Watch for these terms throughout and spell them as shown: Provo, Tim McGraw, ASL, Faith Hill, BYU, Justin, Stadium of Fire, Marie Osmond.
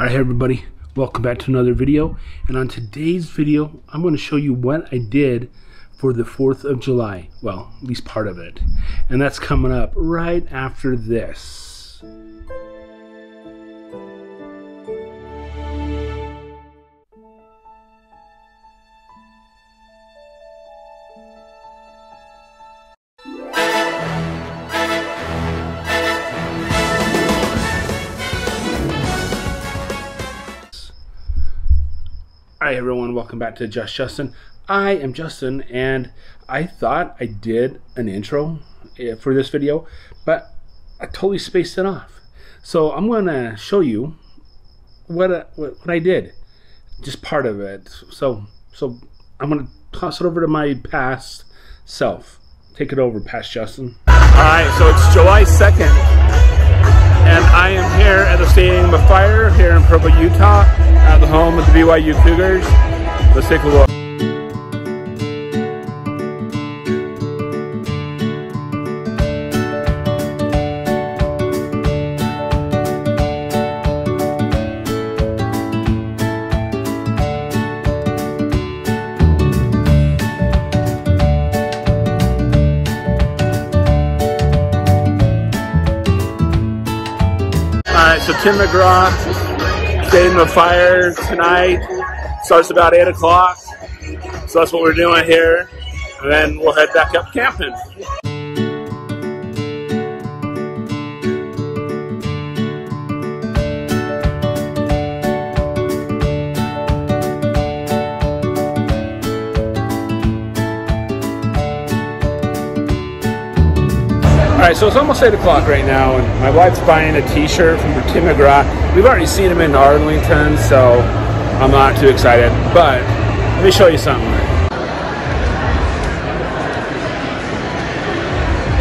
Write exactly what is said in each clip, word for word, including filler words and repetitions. Alright, hey everybody, welcome back to another video, and on today's video I'm going to show you what I did for the fourth of July, well, at least part of it, and that's coming up right after this. Hi everyone, welcome back to Just Justin. I am Justin, and I thought I did an intro for this video, but I totally spaced it off. So I'm going to show you what, uh, what what I did, just part of it. So so I'm going to toss it over to my past self. Take it over, past Justin. Alright, so it's July second, and I am here at the Stadium of Fire here in Provo, Utah, at the home of the B Y U Cougars. Let's take a look. Alright, so Tim McGraw, Stadium of Fire tonight. Starts about eight o'clock. So that's what we're doing here. And then we'll head back up camping. Alright, so it's almost eight o'clock right now, and my wife's buying a t-shirt from Tim McGraw. We've already seen him in Arlington, so I'm not too excited, but let me show you something.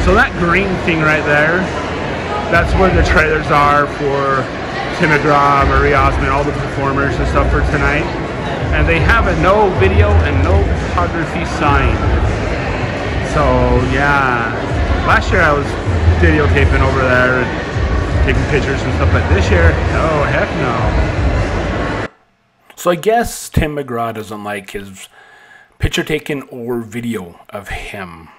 So that green thing right there, that's where the trailers are for Tim McGraw, Marie Osmond, all the performers and stuff for tonight. And they have a no video and no photography sign. So yeah. Last year I was videotaping over there and taking pictures and stuff, but this year, oh heck no. So I guess Tim McGraw doesn't like his picture taken or video of him,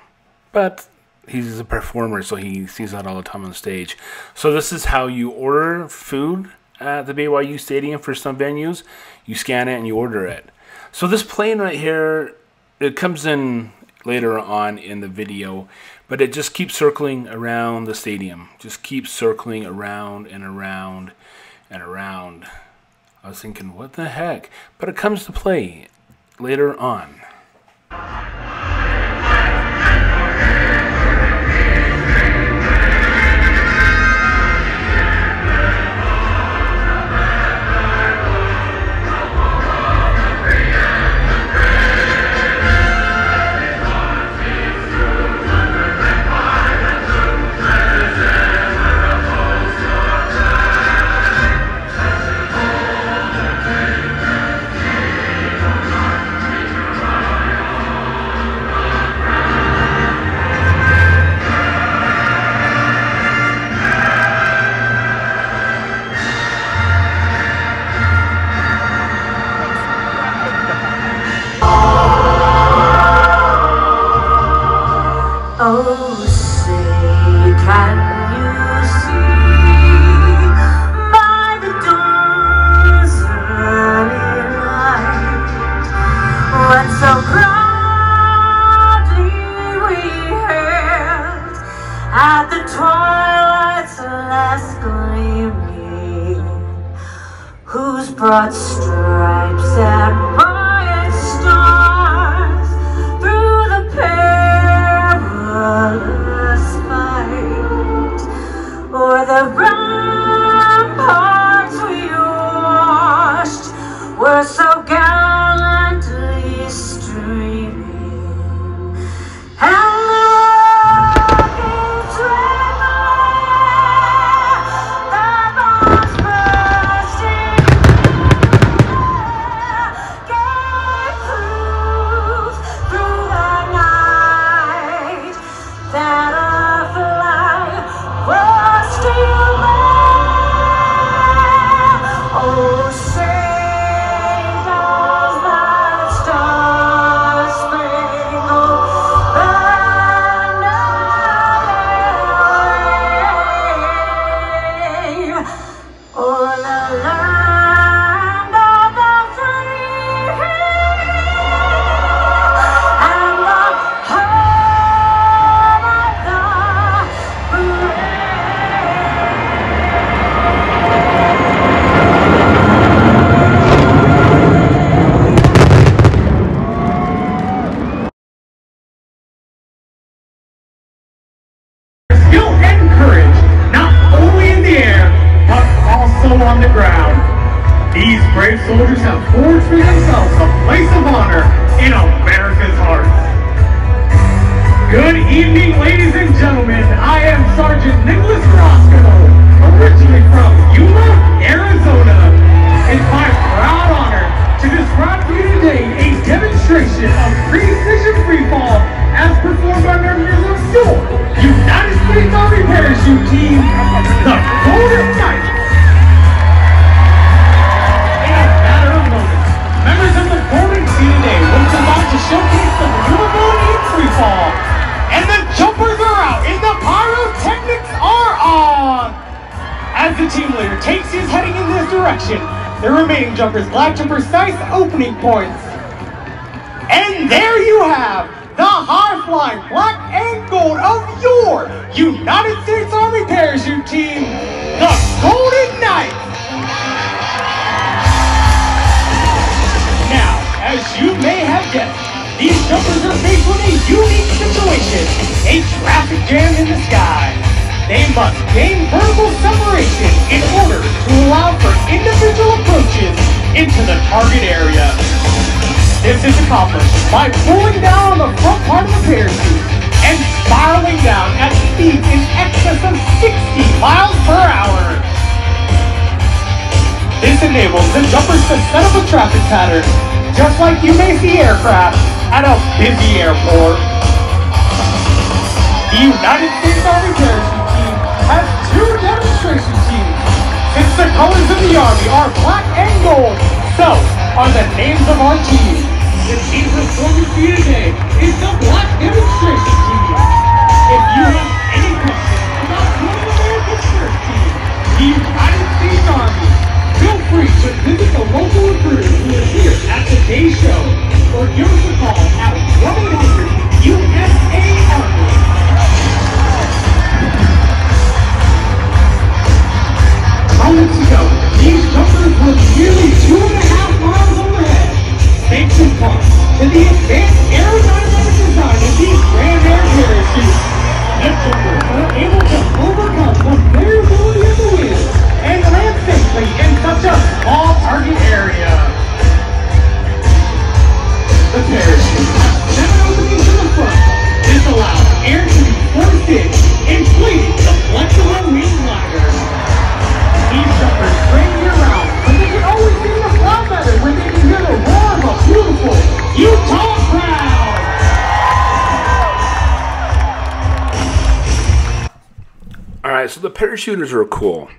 but he's a performer, so he sees that all the time on stage. So this is how you order food at the B Y U Stadium for some venues. You scan it and you order it. So this plane right here, it comes in later on in the video, but it just keeps circling around the stadium, just keeps circling around and around and around. I was thinking, what the heck, but it comes to play later on. Broad stripes and bright stars through the perilous fight, o'er the ramparts we watched were so gallantly streaming. And Parachuters are cool.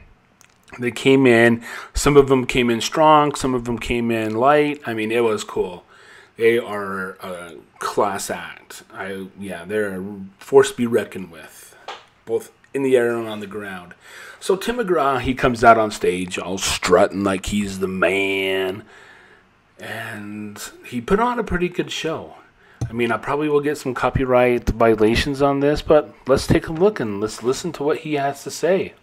They came in, some of them came in strong, some of them came in light. I mean, it was cool. They are a class act. I yeah, they're a force to be reckoned with, both in the air and on the ground. So Tim McGraw, he comes out on stage all strutting like he's the man. And he put on a pretty good show. I mean, I probably will get some copyright violations on this, but let's take a look and let's listen to what he has to say.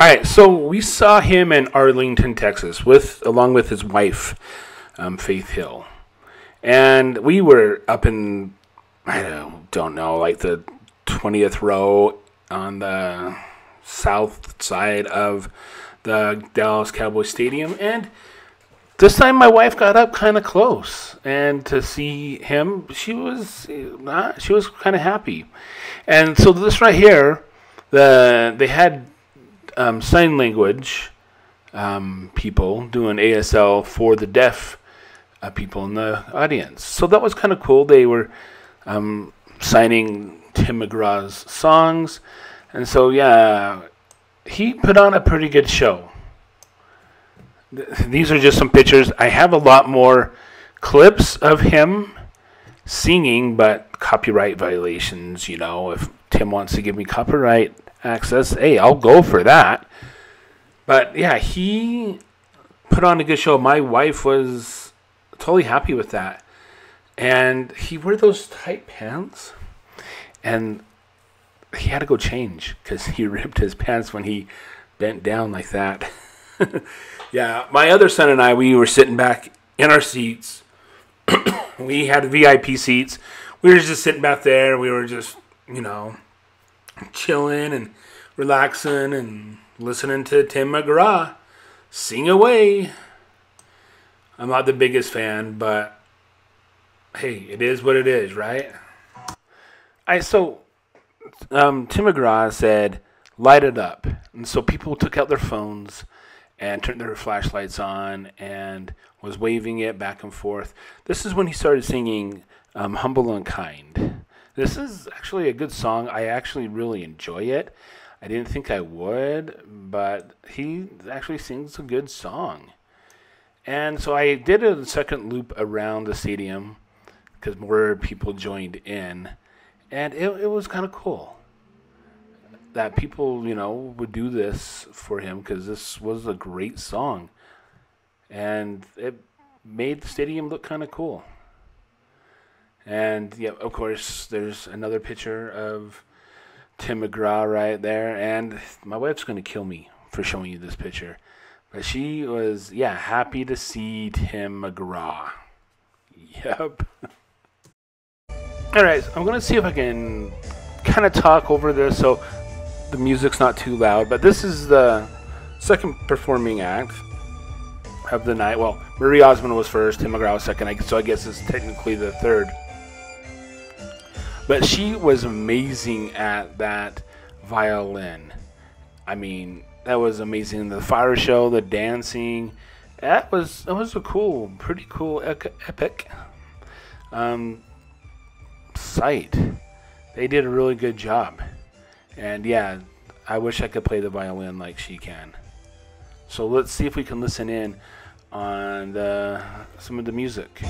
All right, so we saw him in Arlington, Texas, with along with his wife, um, Faith Hill. And we were up in, I don't, don't know, like the twentieth row on the south side of the Dallas Cowboys Stadium, and this time my wife got up kind of close, and to see him, she was not, she was kind of happy. And so this right here, the they had um, sign language um, people doing A S L for the deaf uh, people in the audience. So that was kind of cool. They were um, signing Tim McGraw's songs, and so yeah, he put on a pretty good show. Th these are just some pictures. I have a lot more clips of him singing, but copyright violations, you know, if Tim wants to give me copyright access, hey, I'll go for that. But yeah, he put on a good show. My wife was totally happy with that. And he wore those tight pants, and he had to go change because he ripped his pants when he bent down like that. Yeah, my other son and I, we were sitting back in our seats. We had V I P seats. We were just sitting back there. We were just, you know, chilling and relaxing and listening to Tim McGraw sing away. I'm not the biggest fan, but hey, it is what it is, right? I so um, Tim McGraw said, "Light it up," and so people took out their phones and turned their flashlights on and was waving it back and forth. This is when he started singing um, Humble and Kind. This is actually a good song. I actually really enjoy it. I didn't think I would, but he actually sings a good song. And so I did a second loop around the stadium because more people joined in. And it, it was kind of cool that people, you know, would do this for him, because this was a great song. And it made the stadium look kind of cool. And, yeah, of course, there's another picture of Tim McGraw right there. And my wife's going to kill me for showing you this picture. But she was, yeah, happy to see Tim McGraw. Yep. All right, so I'm going to see if I can kind of talk over this so the music's not too loud, but this is the second performing act of the night. Well, Marie Osmond was first, Tim McGraw was second, so I guess it's technically the third. But she was amazing at that violin. I mean, that was amazing. The fire show, the dancing, that was, that was a cool, pretty cool, epic um, sight. They did a really good job. And yeah, I wish I could play the violin like she can. So let's see if we can listen in on the, some of the music.